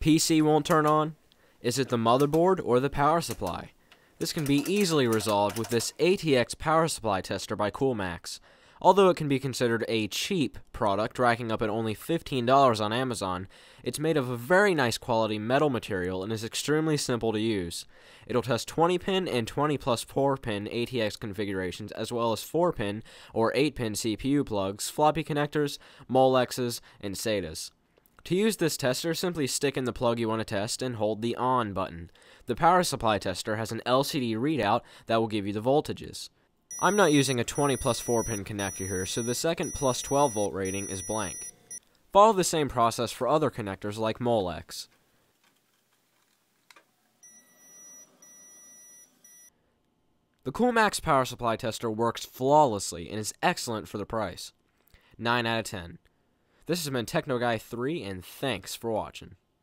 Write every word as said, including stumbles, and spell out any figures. P C won't turn on? Is it the motherboard or the power supply? This can be easily resolved with this A T X power supply tester by Coolmax. Although it can be considered a cheap product, racking up at only fifteen dollars on Amazon, it's made of a very nice quality metal material and is extremely simple to use. It'll test twenty pin and twenty plus four pin A T X configurations, as well as four pin or eight pin C P U plugs, floppy connectors, molexes, and S A T As. To use this tester, simply stick in the plug you want to test and hold the on button. The power supply tester has an L C D readout that will give you the voltages. I'm not using a twenty plus four pin connector here, so the second plus twelve volt rating is blank. Follow the same process for other connectors like molex. The Coolmax power supply tester works flawlessly and is excellent for the price. nine out of ten. This has been TechnoGuy three, and thanks for watching.